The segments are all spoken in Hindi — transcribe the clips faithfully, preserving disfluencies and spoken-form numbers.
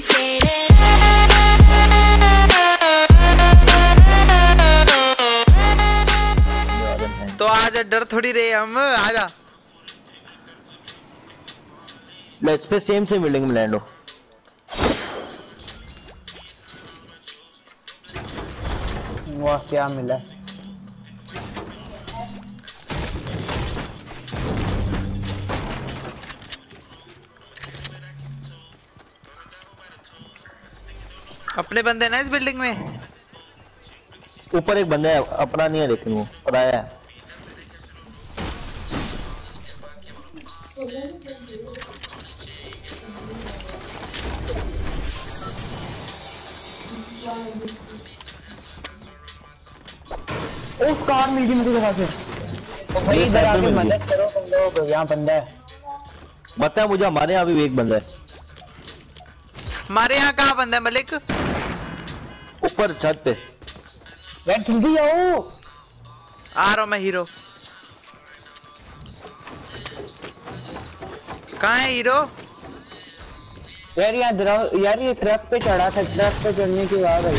complicated. तो आज डर थोड़ी रहे हम, आजा लेट्स पे सेम सेम बिल्डिंग में लैंड हो। वाह क्या मिला, अपने बंदे ना इस बिल्डिंग में। ऊपर एक बंदा है, अपना नहीं है लेकिन वो पराया है। उस कार मिल गई मुझे कहां से। ओ भाई इधर आके मदद करो तुम लोग, यहां बंदा है। बता मुझे, हमारे यहां भी एक बंदा है। हमारे यहां कहां बंदा है मलिक? ऊपर छत पे। बैठ जल्दी आओ। आ रहा हूं मैं हीरो। कहां है हीरो? यार यार यार ये ट्रक पे चढ़ा था, ट्रक पे चढ़ने की बात आई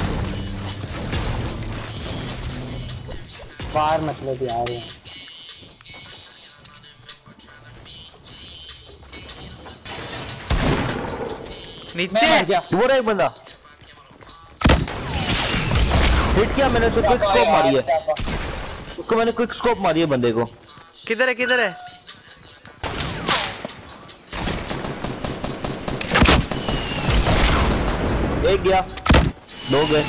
बार मतलब यार है। नीचे वो रहा एक बंदा, हिट किया मैंने, उसको क्विक स्कोप मारी है, उसको मैंने क्विक स्कोप मारी है बंदे को। किधर है किधर है? एक गया, दो गए,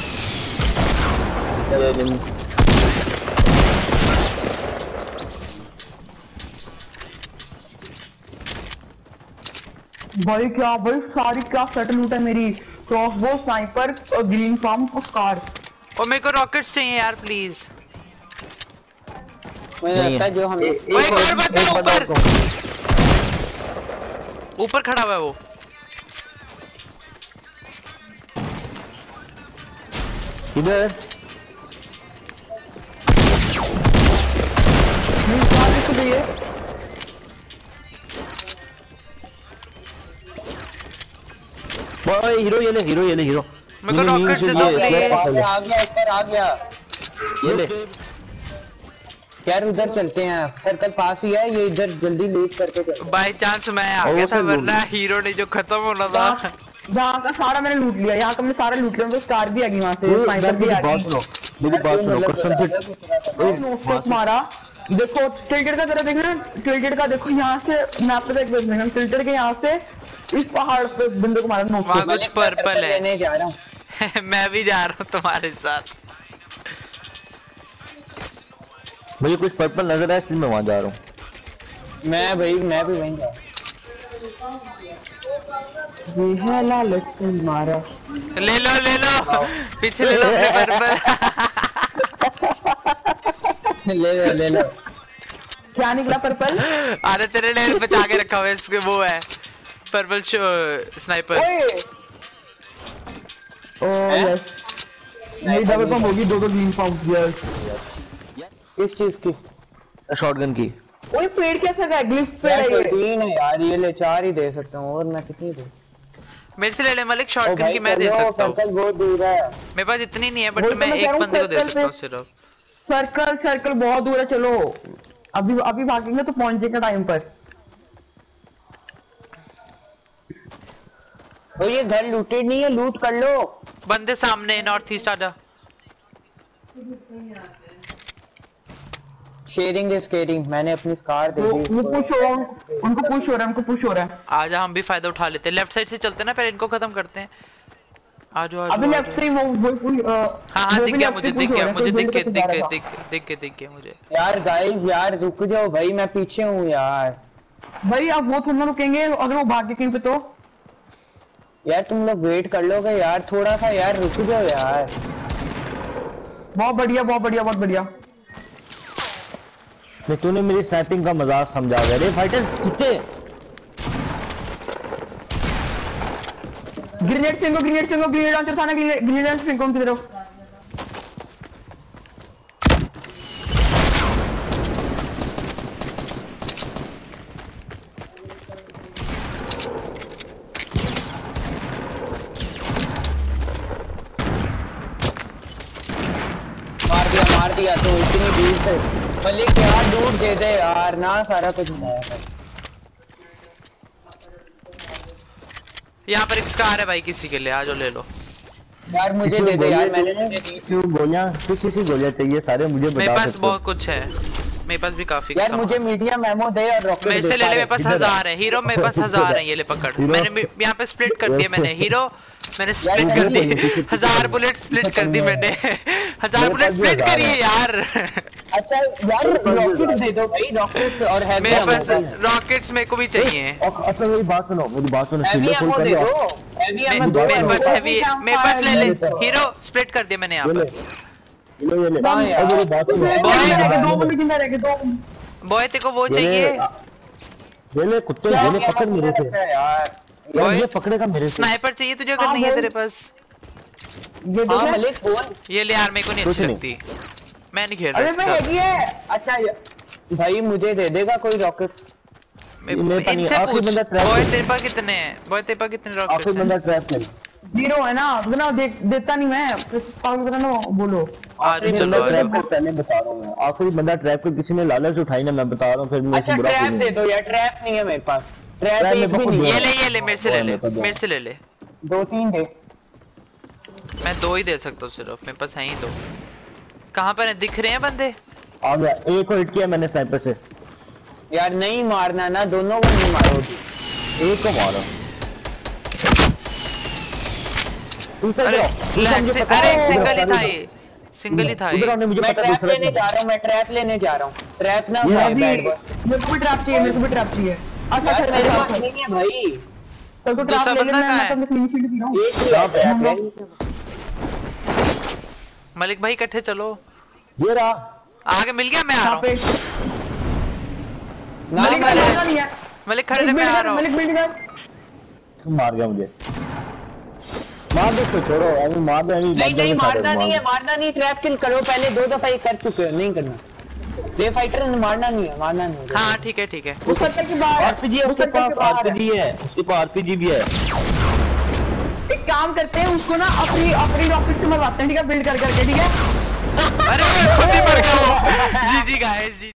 भाई क्या भाई सारी क्या सेटल लूट है मेरी। Crossbow, sniper, green farm, scar. और मेरे को रॉकेट्स चाहिए यार प्लीज। मुझे जो हम ऊपर ऊपर खड़ा हुआ है वो। इधर ये भाई हीरो ये ले, हीरो ये ले, हीरो मेरे को रॉकेट दे दो प्लीज। आ गया ऊपर, आ गया ये ले यार। उधर चलते हैं, सर्कल पास ही है ये, इधर जल्दी लूट करके चलते हैं। बाय चांस मैं आ गया था, वरना हीरो ने जो खत्म होना था। यहाँ का सारा मैंने लूट लिया, यहाँ का मैंने सारा लूट लिया। स्टार भी आ गई वहाँ से, स्नाइपर भी आ गई, मारा। देखो टिल्टेड का जरा देखना, टिल्टेड का देखो यहाँ से मैप पे देखना, टिल्टेड के यहाँ से इस पहाड़ पे बंदे को मारा। कुछ पर्पल है, जा रहा हूँ मैं भी जा रहा हूँ तुम्हारे साथ। मुझे कुछ पर्पल नजर आया इसलिए मैं वहाँ जा रहा हूँ। मैं भाई मैं भी वहीं जा रहा हूँ। मारा ले लो ले लो, पीछे ले लो पर्पल। ले लो ले लो, क्या निकला पर्पल? अरे तेरे लिए बचा के रखा हुआ है, इसके वो है पर्पल स्नाइपर। ओ यस, नई डबल पम्प होगी, दो दो ग्रीन पम्प। यस इस चीज की शॉटगन की। ओए पेड़ कैसा है? ग्लिफ पेड़ है तीन है यार, ये ले चार ही दे सकता हूं और मैं कितनी दूं? मेरे से ले ले मलिक, शॉटगन की मैं दे सकता हूं। सर्कल बहुत दूर है, मेरे पास इतनी नहीं है, बट मैं एक बंदे को दे सकता हूं सिर्फ। सर्कल सर्कल बहुत दूर है, चलो अभी अभी भागेंगे तो पहुंच जाएंगे टाइम पर। ओ ये घर लूटेड नहीं है, लूट कर लो। बंदे सामने नॉर्थ ईस्ट, आजा। शेयरिंग इज केयरिंग, मैंने अपनी कार दे दी। वो पुश हो, उनको पुश हो रहा है, उनको पुश हो रहा है। आजा हम भी फायदा उठा लेते हैं, लेफ्ट साइड से चलते हैं ना, पहले इनको खत्म करते हैं। आ जाओ अभी लेफ्ट से। वो हां हां दिख गया मुझे, दिख गया मुझे, दिख के दिख के दिख दिख के दिख गया मुझे। यार गाइस यार रुक जाओ भाई, मैं पीछे हूं यार। भाई आप वो थोड़ा रुकेंगे अगर वो भाग के कहीं पे, तो यार तुम लोग वेट कर लोगे यार थोड़ा सा, यार रुक जाओ यार। बहुत बढ़िया बहुत बढ़िया बहुत बढ़िया। मैं तूने मेरी स्नाइपिंग का मजाक समझा दिया रे फाइटर। कितने ग्रेनेड से इनको, ग्रेनेड से इनको, ग्रेनेड लॉन्चर खाना, ग्रेनेड से इनको किधर हो? मार दिया तो इतनी दूर से। भले क्या दूर दे दे यार ना, सारा कुछ मिलाया भाई। यहाँ पर एक स्कार है भाई किसी के लिए, आ जाओ ले लो यार। मुझे दे दे यार, मैंने किसी गोलियां कुछ इसी गोलियां चाहिए सारे मुझे बता दो। मेरे पास बहुत कुछ है, मेरे पास भी काफी यार। मुझे मीडिया मेमो दे और रॉकेट दे। मेरे ले मेरे पास हजार है हीरो, मेरे पास हजार है। ये ले पकड़, मैंने यहाँ पे स्प्लिट कर दिया। मैंने हीरो मैंने स्प्लिट कर दी, हजार बुलेट स्प्लिट कर दी मैंने, हजार बुलेट स्प्लिट करी है यार। अच्छा यार रॉकेट दे दो भाई, रॉकेट और है मेरे पास रॉकेट्स, मेरे को भी चाहिए। अच्छा मेरी बात सुनो, मेरी बात सुनो, सीधे फुल कर दो। मेरे पास हैवी, मेरे पास ले ले हीरो, स्प्लिट कर दिया मैंने यहाँ पर। ले ले ले अरे बात है बॉय, दो मिनट गिनने रह गए। दो बॉय तेरे को वो चाहिए, ले ले कुत्ते ये पकड़ मेरे से यार, ये पकड़ेगा मेरे से। स्नाइपर चाहिए तुझे अगर नहीं है तेरे पास? ये देख मलिक फोन ये ले यार, मेरे को नहीं अच्छी लगती, मैं नहीं खेल रहा। अरे मैं ये है अच्छा भाई, मुझे दे देगा कोई रॉकेट्स? इनसे पूछ बॉय तेरे पास कितने हैं, बॉय तेरे पास कितने रॉकेट्स हैं? आखिरी बंदा ट्रैप कर जीरो है ना, ना दे, देता नहीं मैं काम करना बोलो। आखिरी बंदा ट्रैप को पहले बता रहा हूं, आखिरी बंदा ट्रैप को किसी ने लालच उठाई ना, मैं बता रहा हूं। फिर मुझे अच्छा ट्रैप दे दो यार, ट्रैप नहीं है मेरे पास, ट्रैप एक भी नहीं। ये ले ये ले मेरे से ले ले, मेरे से ले ले। दो तीन दे, मैं दो ही दे सकता हूं सिर्फ, मेरे पास है ही दो। कहां पर है दिख रहे हैं बंदे? आ गया, एक को हिट किया मैंने स्नाइपर से। यार नहीं मारना ना, दोनों को नहीं मारोगे, एक को मारो। अरे से, अरे सिंगल ही था ये, सिंगल ही था ये। मैं ट्रैप लेने जा रहा हूं, मैं ट्रैप लेने जा रहा हूं। ट्रैप ना भाई, मेरे को भी ट्रैप चाहिए, मेरे को भी ट्रैप चाहिए। अच्छा सर मेरे पास नहीं है भाई, तो तो ट्रैप लेने मैं तो क्लीन शीट पी रहा हूं। एक ट्रैप है मलिक भाई, इकट्ठे चलो। ये रहा आगे मिल गया, मैं आ रहा हूं। मलिक खड़ा नहीं है, मलिक खड़े रह, मैं आ रहा हूं। मलिक बिल्ड कर, तुम मार गया मुझे। मार दो, छोड़ो अभी मार दो। नहीं नहीं मारना नहीं है, मारना नहीं। ट्रैप किल करो पहले, दो दफा ही कर चुके हो, नहीं करना। प्ले फाइटर ने मारना नहीं है, मारना नहीं है। हां ठीक है ठीक है। उस पत्थर के बाहर आरपीजी है, उसके पास आरपीजी है, उसके पास आरपीजी भी है। एक काम करते हैं, उसको ना अपनी अपनी रॉकेट से मरवाते हैं, ठीक है? बिल्ड कर करके, ठीक है? अरे खुद ही मर गया वो। G G guys.